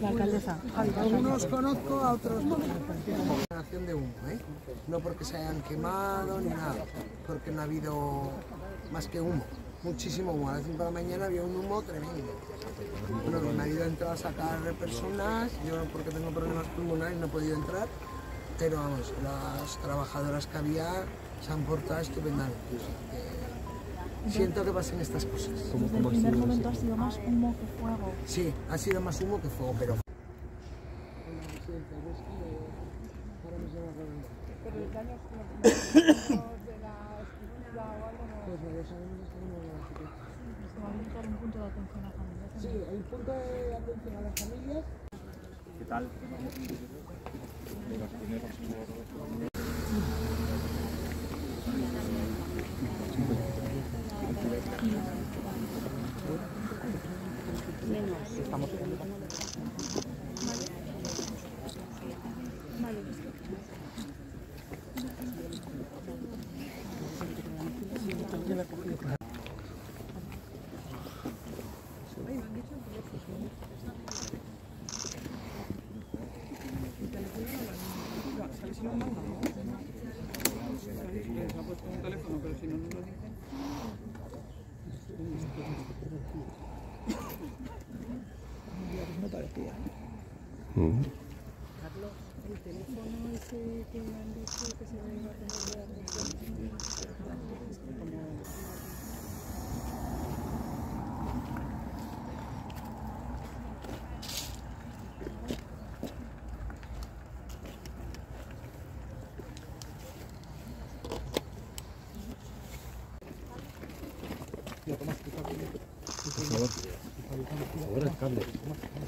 La alcaldesa. Algunos conozco, a otros no. Generación de humo, ¿eh? No porque se hayan quemado ni nada, porque no ha habido más que humo. Muchísimo humo. A las 5 de la mañana había un humo tremendo. Bueno, me ha ido a entrar a sacar personas, yo porque tengo problemas pulmonares no he podido entrar, pero vamos, las trabajadoras que había se han portado estupendamente. Siento que pasen estas cosas. Desde el primer momento ha sido más humo que fuego. Sí, ha sido más humo que fuego, pero... Sí, hay un punto de atención a las familias. ¿Qué tal? Estamos un teléfono, pero si no nos lo dicen. No parecía. Carlos, el teléfono ese que me han dicho que se me iba a tener de atención. Por favor, alcalde.